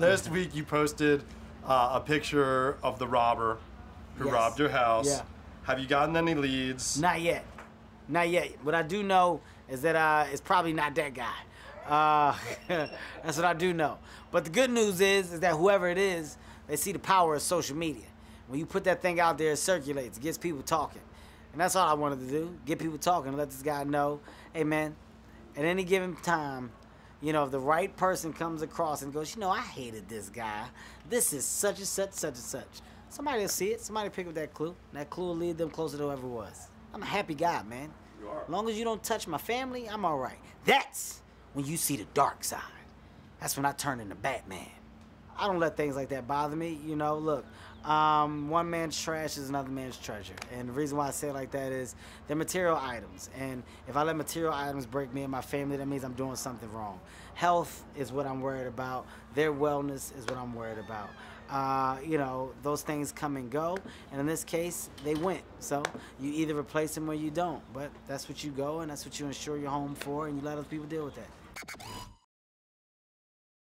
Last week you posted a picture of the robber who robbed your house. Yeah. Have you gotten any leads? Not yet. Not yet. What I do know is that it's probably not that guy. That's what I do know. But the good news is that whoever it is, they see the power of social media. When you put that thing out there, it circulates, it gets people talking. And that's all I wanted to do, get people talking and let this guy know, hey man, at any given time, you know, if the right person comes across and goes, you know, I hated this guy. This is such and such, such and such. Somebody will see it, somebody will pick up that clue, and that clue will lead them closer to whoever it was. I'm a happy guy, man. You are. As long as you don't touch my family, I'm all right. That's when you see the dark side. That's when I turn into Batman. I don't let things like that bother me, you know, look. One man's trash is another man's treasure. And the reason why I say it like that is they're material items. And if I let material items break me and my family, that means I'm doing something wrong. Health is what I'm worried about. Their wellness is what I'm worried about. You know, those things come and go. And in this case, they went. So you either replace them or you don't. But that's what you go and that's what you insure your home for and you let other people deal with that.